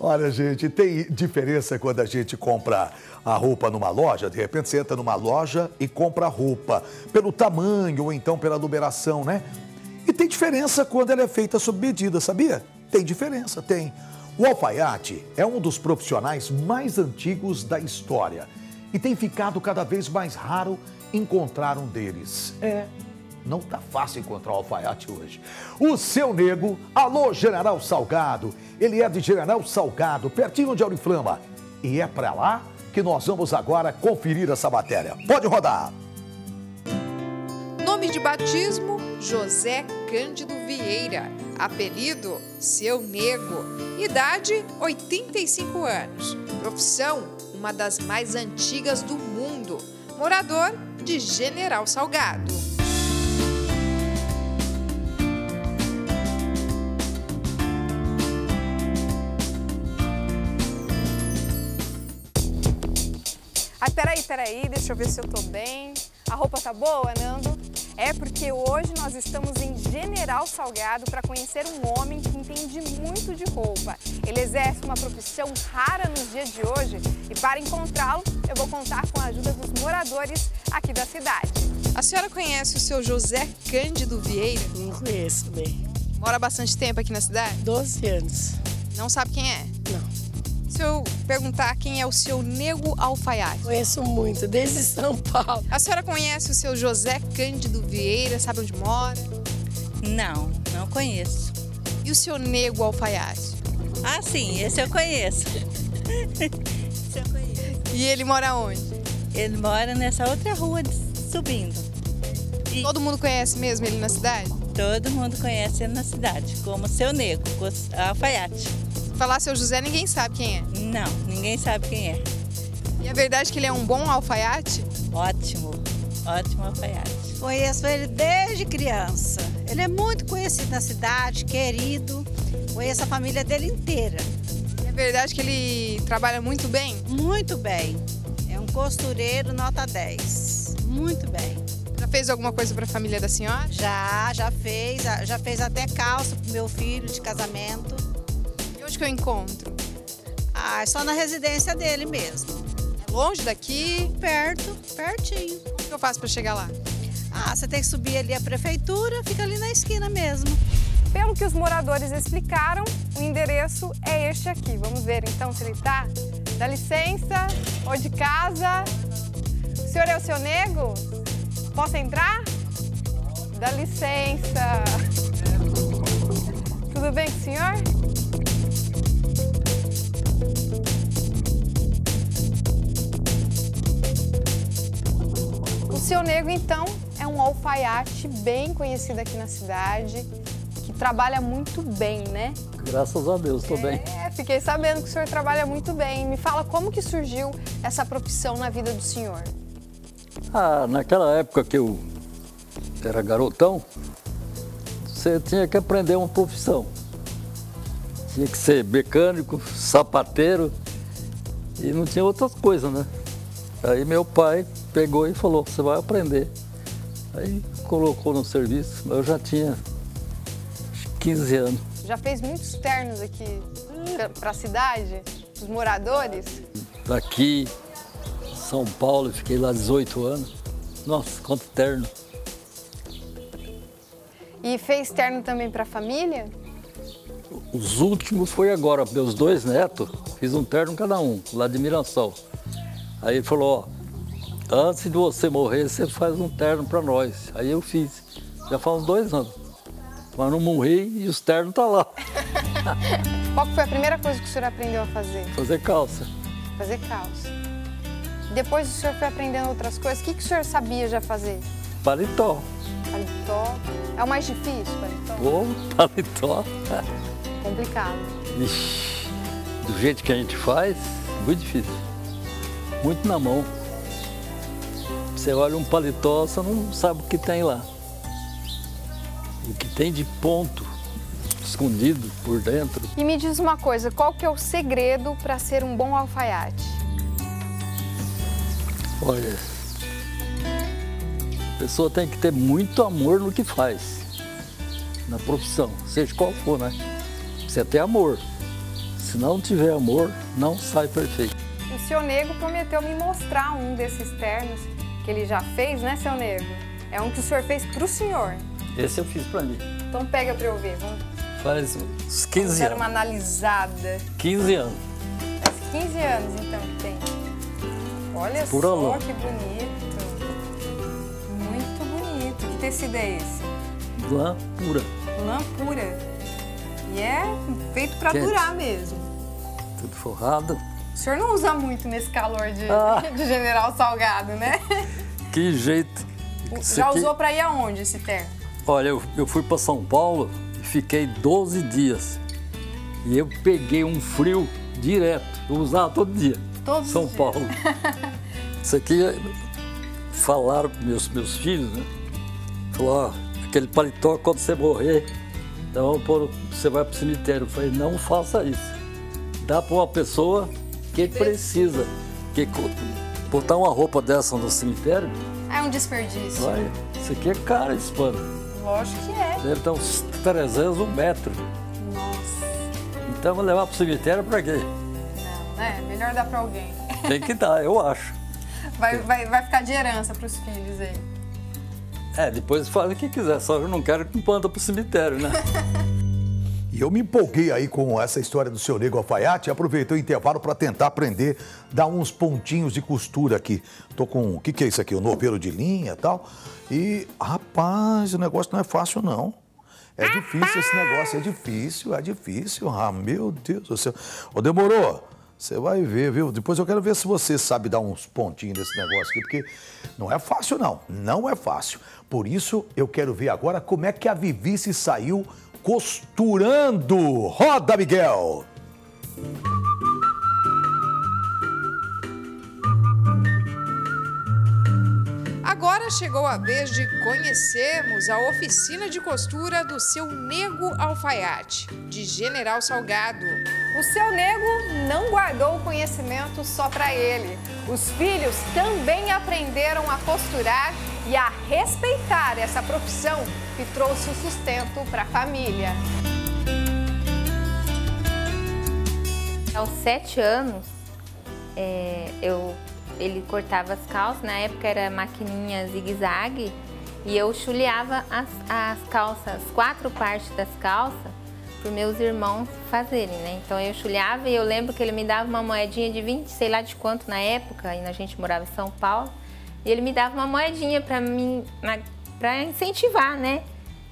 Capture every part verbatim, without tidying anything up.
Olha, gente, tem diferença quando a gente compra a roupa numa loja. De repente você entra numa loja e compra a roupa pelo tamanho ou então pela numeração, né? E tem diferença quando ela é feita sob medida, sabia? Tem diferença, tem. O alfaiate é um dos profissionais mais antigos da história e tem ficado cada vez mais raro encontrar um deles. É, não tá fácil encontrar o alfaiate hoje. O Seu Nego, alô General Salgado, ele é de General Salgado, pertinho de Auriflama. E é pra lá que nós vamos agora conferir essa matéria. Pode rodar! Nome de batismo, José Cândido Vieira. Apelido, Seu Nego. Idade, oitenta e cinco anos. Profissão, uma das mais antigas do mundo. Morador de General Salgado. Ai, peraí, peraí, deixa eu ver se eu tô bem. A roupa tá boa, Nando? É porque hoje nós estamos em General Salgado para conhecer um homem que entende muito de roupa. Ele exerce uma profissão rara nos dias de hoje e para encontrá-lo eu vou contar com a ajuda dos moradores aqui da cidade. A senhora conhece o seu José Cândido Vieira? Não conheço bem. Mora bastante tempo aqui na cidade? doze anos. Não sabe quem é? Não. Se eu perguntar quem é o seu Nego alfaiate? Conheço muito, desde São Paulo. A senhora conhece o seu José Cândido Vieira? Sabe onde mora? Não, não conheço. E o seu Nego alfaiate? Ah, sim, esse eu conheço. Esse eu conheço. E ele mora onde? Ele mora nessa outra rua subindo. E... todo mundo conhece mesmo ele na cidade? Todo mundo conhece ele na cidade, como Seu Nego, alfaiate. Falar Seu José, ninguém sabe quem é? Não, ninguém sabe quem é. E a verdade é que ele é um bom alfaiate? Ótimo, ótimo alfaiate. Conheço ele desde criança. Ele é muito conhecido na cidade, querido. Conheço a família dele inteira. É verdade que ele trabalha muito bem? Muito bem. É um costureiro nota dez. Muito bem. Já fez alguma coisa para a família da senhora? Já, já fez. Já fez até calça pro meu filho de casamento. E onde que eu encontro? Ah, é só na residência dele mesmo. É longe daqui? Perto, pertinho. Como que eu faço para chegar lá? Ah, você tem que subir ali a prefeitura, fica ali na esquina mesmo. Pelo que os moradores explicaram, o endereço é este aqui. Vamos ver então se ele tá. Dá licença, ou de casa. O senhor é o Seu Nego? Posso entrar? Dá licença. Tudo bem com o senhor? O Seu Nego, então, é um alfaiate bem conhecido aqui na cidade. Trabalha muito bem, né? Graças a Deus, tô bem. É, fiquei sabendo que o senhor trabalha muito bem. Me fala como que surgiu essa profissão na vida do senhor? Ah, naquela época que eu era garotão, você tinha que aprender uma profissão. Tinha que ser mecânico, sapateiro e não tinha outras coisas, né? Aí meu pai pegou e falou, você vai aprender. Aí colocou no serviço, mas eu já tinha quinze anos. Já fez muitos ternos aqui para a cidade, os moradores? Daqui, São Paulo, fiquei lá dezoito anos. Nossa, quanto terno. E fez terno também para a família? Os últimos foi agora, meus dois netos, fiz um terno cada um, lá de Mirançal. Aí ele falou, ó, antes de você morrer, você faz um terno para nós. Aí eu fiz, já faz uns dois anos. Mas não morri e os ternos estão lá. Qual foi a primeira coisa que o senhor aprendeu a fazer? Fazer calça. Fazer calça. Depois o senhor foi aprendendo outras coisas. O que, que o senhor sabia já fazer? Paletó. Paletó. É o mais difícil, paletó? Pô, paletó. Complicado. Ixi, do jeito que a gente faz, muito difícil. Muito na mão. Você olha um paletó, você não sabe o que tem lá. O que tem de ponto escondido por dentro. E me diz uma coisa, qual que é o segredo para ser um bom alfaiate? Olha, a pessoa tem que ter muito amor no que faz, na profissão, seja qual for, né? Precisa ter amor, Se não tiver amor, não sai perfeito. O Seu Nego prometeu me mostrar um desses ternos que ele já fez, né, Seu Nego? É um que o senhor fez para o senhor. Esse eu fiz para mim. Então pega para eu ver, vamos. Faz uns quinze anos. Dar uma analisada. quinze anos. Faz quinze anos, então, que tem. Olha só que bonito. Muito bonito. Que tecido é esse? Lã pura. Lã pura. E é feito para durar mesmo. Tudo forrado. O senhor não usa muito nesse calor de, ah. de General Salgado, né? Que jeito. Isso Já aqui... usou para ir aonde esse terno? Olha, eu, eu fui para São Paulo e fiquei doze dias. E eu peguei um frio direto. Eu usava todo dia. Todos São Paulo. Isso aqui, falaram para meus, meus filhos, né? Falaram, ó, aquele paletó, quando você morrer, então você vai para o cemitério. Eu falei, não faça isso. Dá para uma pessoa que precisa. Que botar uma roupa dessa no cemitério... É um desperdício. Vai, isso aqui é caro, esse pano. Lógico que é. Deve estar uns trezentos, um metro. Nossa. Então vou levar para o cemitério para quê? É, melhor dar para alguém. Tem que dar, eu acho. Vai, vai, vai ficar de herança para os filhos aí. É, depois faz o que quiser, só eu não quero que manda para o cemitério, né? E eu me empolguei aí com essa história do Seu Nego alfaiate, aproveitei o intervalo para tentar aprender, dar uns pontinhos de costura aqui. Tô com, o que que é isso aqui? Um novelo de linha e tal. E, rapaz, o negócio não é fácil, não. É difícil esse negócio, é difícil, é difícil. Ah, meu Deus do céu. Ô, demorou. Você vai ver, viu? Depois eu quero ver se você sabe dar uns pontinhos nesse negócio aqui, porque não é fácil, não. Não é fácil. Por isso, eu quero ver agora como é que a Vivi se saiu costurando. Roda, Miguel! Agora chegou a vez de conhecermos a oficina de costura do Seu Nego Alfaiate, de General Salgado. O Seu Nego não guardou o conhecimento só para ele. Os filhos também aprenderam a costurar e a respeitar essa profissão que trouxe o sustento para a família. Aos sete anos, é, eu... ele cortava as calças, na época era maquininha zigue-zague, e eu chuleava as, as calças, as quatro partes das calças, para meus irmãos fazerem, né? Então eu chuleava e eu lembro que ele me dava uma moedinha de vinte, sei lá de quanto na época, e a gente morava em São Paulo, e ele me dava uma moedinha para mim, para incentivar, né?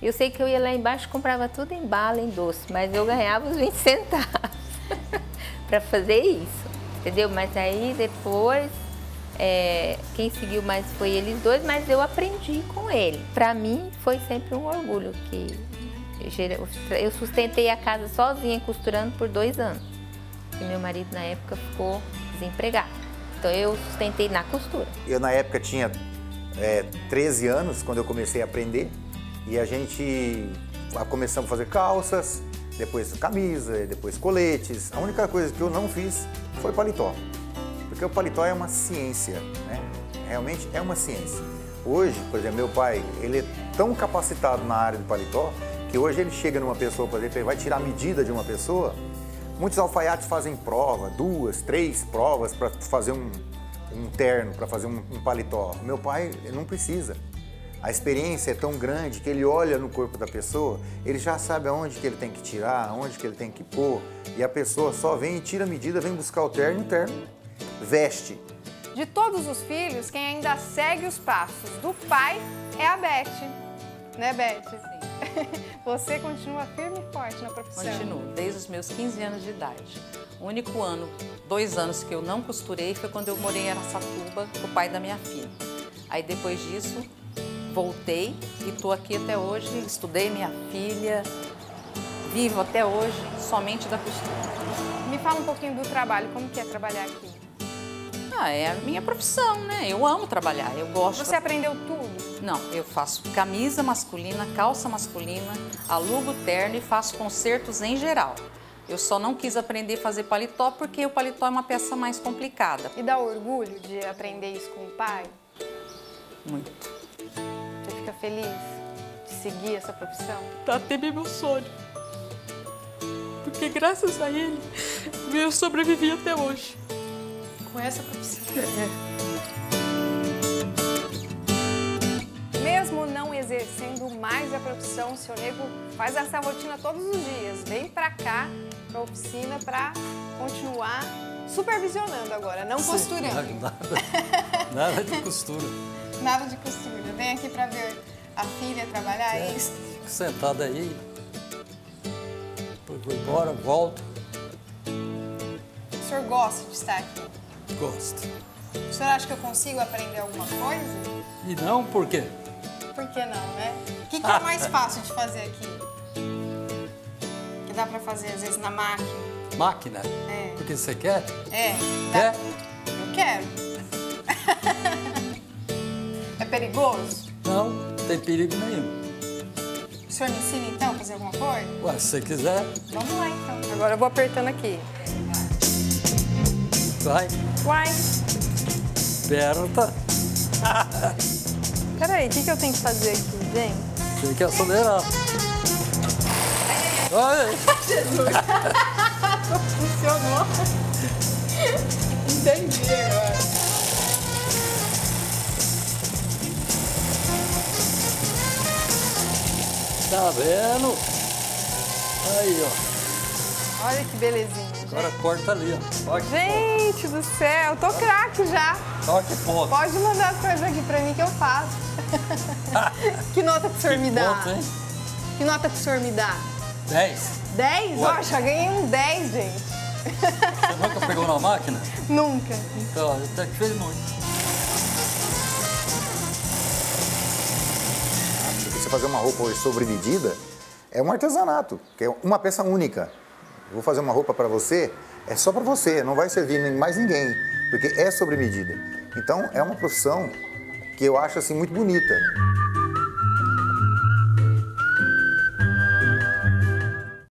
Eu sei que eu ia lá embaixo e comprava tudo em bala, em doce, mas eu ganhava os vinte centavos para fazer isso, entendeu? Mas aí depois... É, quem seguiu mais foi eles dois, mas eu aprendi com ele. Para mim foi sempre um orgulho que eu sustentei a casa sozinha costurando por dois anos. E meu marido na época ficou desempregado, então eu sustentei na costura. Eu na época tinha é, treze anos quando eu comecei a aprender e a gente começamos a fazer calças, depois camisa, depois coletes. A única coisa que eu não fiz foi paletó. Porque o paletó é uma ciência, né? Realmente é uma ciência. Hoje, por exemplo, meu pai, ele é tão capacitado na área do paletó que hoje ele chega numa pessoa, por exemplo, ele vai tirar a medida de uma pessoa. Muitos alfaiates fazem prova, duas, três provas para fazer um, um terno, para fazer um, um paletó. Meu pai, ele não precisa. A experiência é tão grande que ele olha no corpo da pessoa, ele já sabe aonde que ele tem que tirar, aonde que ele tem que pôr. E a pessoa só vem e tira a medida, vem buscar o terno e o terno veste. De todos os filhos, quem ainda segue os passos do pai é a Beth. Né, Beth? Sim. Você continua firme e forte na profissão. Continuo, desde os meus quinze anos de idade. O único ano, dois anos que eu não costurei foi quando eu morei em Araçatuba com o pai da minha filha. Aí depois disso, voltei e estou aqui até hoje, estudei minha filha, vivo até hoje somente da costura. Me fala um pouquinho do trabalho, como que é trabalhar aqui? Ah, é a minha profissão, né? Eu amo trabalhar, eu gosto. Você aprendeu tudo? Não, eu faço camisa masculina, calça masculina, alugo terno e faço concertos em geral. Eu só não quis aprender a fazer paletó porque o paletó é uma peça mais complicada. E dá orgulho de aprender isso com o pai? Muito. Você fica feliz de seguir essa profissão? Tá até meu sonho. porque graças a ele eu sobrevivi até hoje. Com essa profissão. É. Mesmo não exercendo mais a profissão, o Seu Nego faz essa rotina todos os dias. Vem pra cá, pra oficina, pra continuar supervisionando agora, não Sim, costurando. Nada, nada de costura. Nada de costura. Vem aqui pra ver a filha trabalhar, é isso? Fico sentada aí, depois vou embora, volto. O senhor gosta de estar aqui? Gosto. O senhor acha que eu consigo aprender alguma coisa? E não, por quê? Por que não, né? O que, que é mais fácil de fazer aqui? Que dá pra fazer, às vezes, na máquina. Máquina? É. Porque você quer? É. Quer? Eu quero. É perigoso? Não, não tem perigo nenhum. O senhor me ensina, então, a fazer alguma coisa? Ué, se você quiser. Vamos lá, então. Agora eu vou apertando aqui. Vai. Vai. Aperta. Peraí, o que, que eu tenho que fazer aqui, gente? Tem que acelerar. Olha. Jesus. Funcionou. Entendi agora. Tá vendo? Aí, ó. Olha que belezinha. Agora gente. Corta ali, ó. Toque, gente do céu, tô craque já. Toque ponto. Pode mandar as coisas aqui pra mim que eu faço. Que nota que o senhor me dá? Ponto, hein? Que nota que o senhor me dá? dez. dez? Ó, já ganhei um dez, gente. Você nunca pegou na máquina? Nunca. Então, até que fez muito. Você fazer uma roupa hoje sobre medida é um artesanato, que é uma peça única. Eu vou fazer uma roupa para você, é só para você, não vai servir nem mais ninguém, porque é sobre medida. Então, é uma profissão que eu acho assim muito bonita.